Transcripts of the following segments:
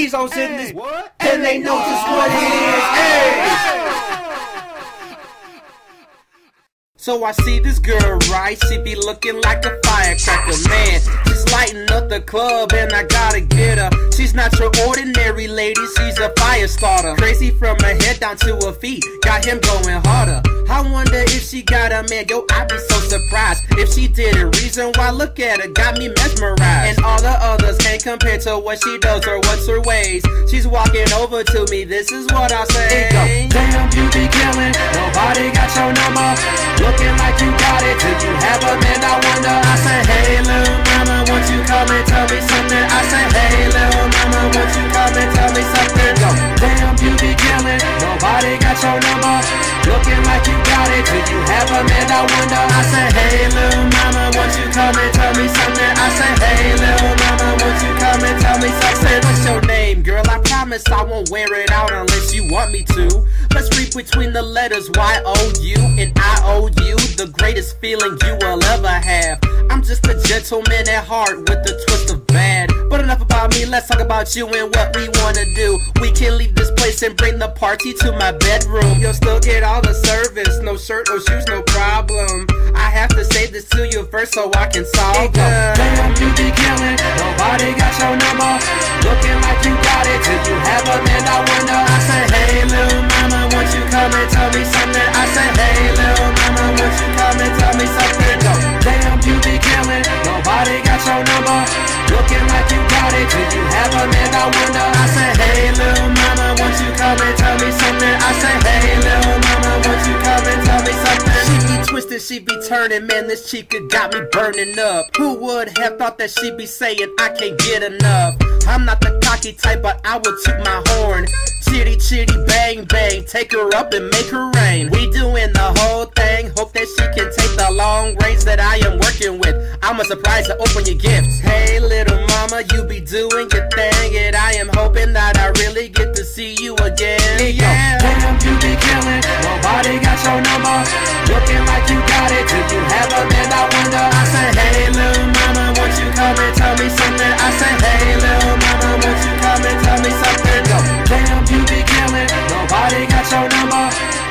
keys on sitting this, what? And they know just what it is. So I see this girl, right? She be looking like a firecracker, man. She's lighting up the club and I gotta get her. She's not your ordinary lady, she's a fire starter. Crazy from her head down to her feet, got him going harder. I wonder if she got a man, yo, I'd be so surprised if she didn't. Reason why, look at her, got me mesmerized. And all the others can't compare to what she does or what's her ways. She's walking over to me, this is what I say. Damn, you be killing, nobody got your number. Looking like you got it, did you have a man, I wonder. I say, hey, Lil Mama, won't you come and tell me something? I say, hey, Lil Mama, won't you come and tell me something? Yo, damn, you be killing, nobody got your number. Looking like you got it, do you have a man, I wonder. I say, hey, Lil Mama, won't you come and tell me something? I say, hey, Lil Mama, won't you come and tell me something? What's your name, girl? I promise I won't wear it out unless you want me to. Let's read between the letters Y-O-U and I-O-U. The greatest feeling you will ever have. I'm just a gentleman at heart with a twist of bad. But enough about me, let's talk about you and what we wanna do. We can leave this place and bring the party to my bedroom. You'll still get all the service, no shirt, no shoes, no problem. I have to say this to you first so I can solve it. Damn, you be killing, nobody got your number. Looking like you got it, did you have a man, I wonder. I say, hey, Lil Mama, won't you come and tell me something? I say, hey, Lil Mama, won't you come and tell me something? No, damn, you be killing, nobody got your number. Looking like you got it, did you have a man, I wonder. I say, hey, Lil Mama, won't you come and tell me something? I say, hey, Lil Mama, won't you come and tell me something? She be twisted, she be turning, man, this chica got me burning up. Who would have thought that she'd be saying I can't get enough? I'm not the cocky type, but I will toot my horn. Chitty chitty bang bang, take her up and make her rain. We doing the whole thing, hope that she can take the long range that I am working with. I'm a surprise to open your gifts. Hey, Lil Mama, you be doing your thing, and I am hoping that I really get to see you again. Yeah, damn, you be killing, nobody got your number. Looking like you got it, did you have a man, I wonder. I say, hey, Lil Mama, won't you come and tell me something? I say, hey, Lil Mama, won't you come and tell me something? Yo, damn, you be killing, nobody got your number.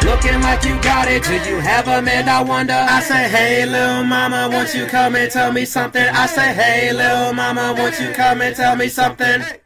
Looking like you got it, do you have a man, I wonder. I say, hey, Lil Mama, won't you come and tell me something? I say, hey, Lil Mama, won't you come and tell me something?